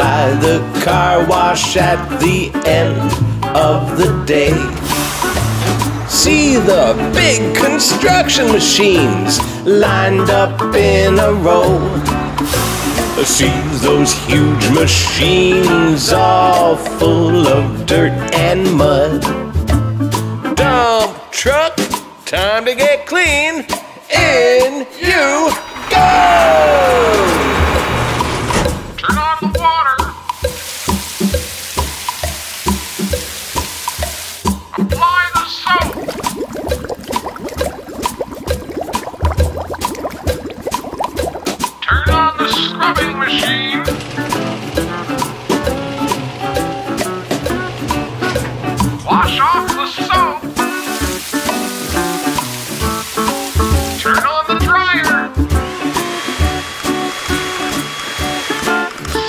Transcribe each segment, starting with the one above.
by the car wash at the end of the day. See the big construction machines lined up in a row. See those huge machines all full of dirt and mud. Dump truck, time to get clean. In you go! Machine. Wash off the soap. Turn on the dryer.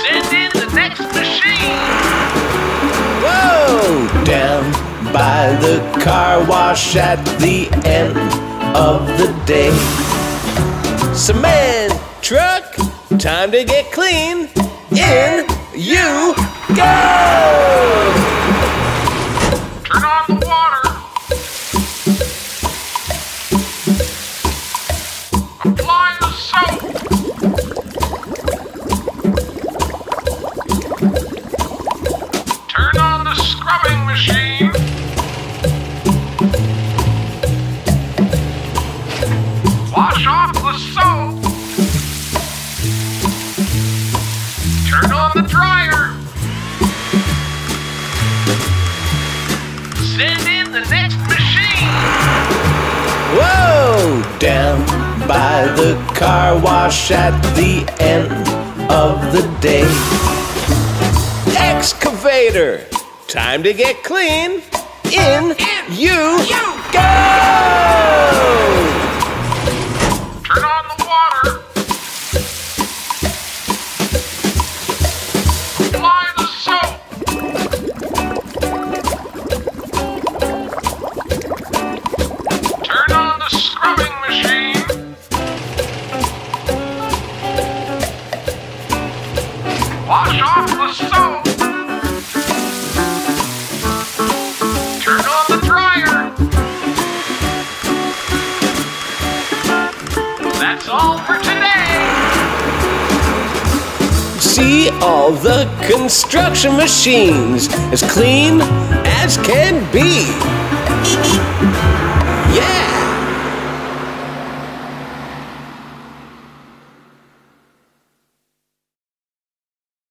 Send in the next machine. Whoa! Down by the car wash at the end of the day. Cement truck. Time to get clean. In you go! Turn on the water. Apply the soap. Turn on the scrubbing machine. Wash off the soap. Turn on the dryer. Send in the next machine. Whoa! Down by the car wash at the end of the day. Excavator. Time to get clean. In you go! Wash off the soap. Turn on the dryer. That's all for today. See all the construction machines as clean as can be.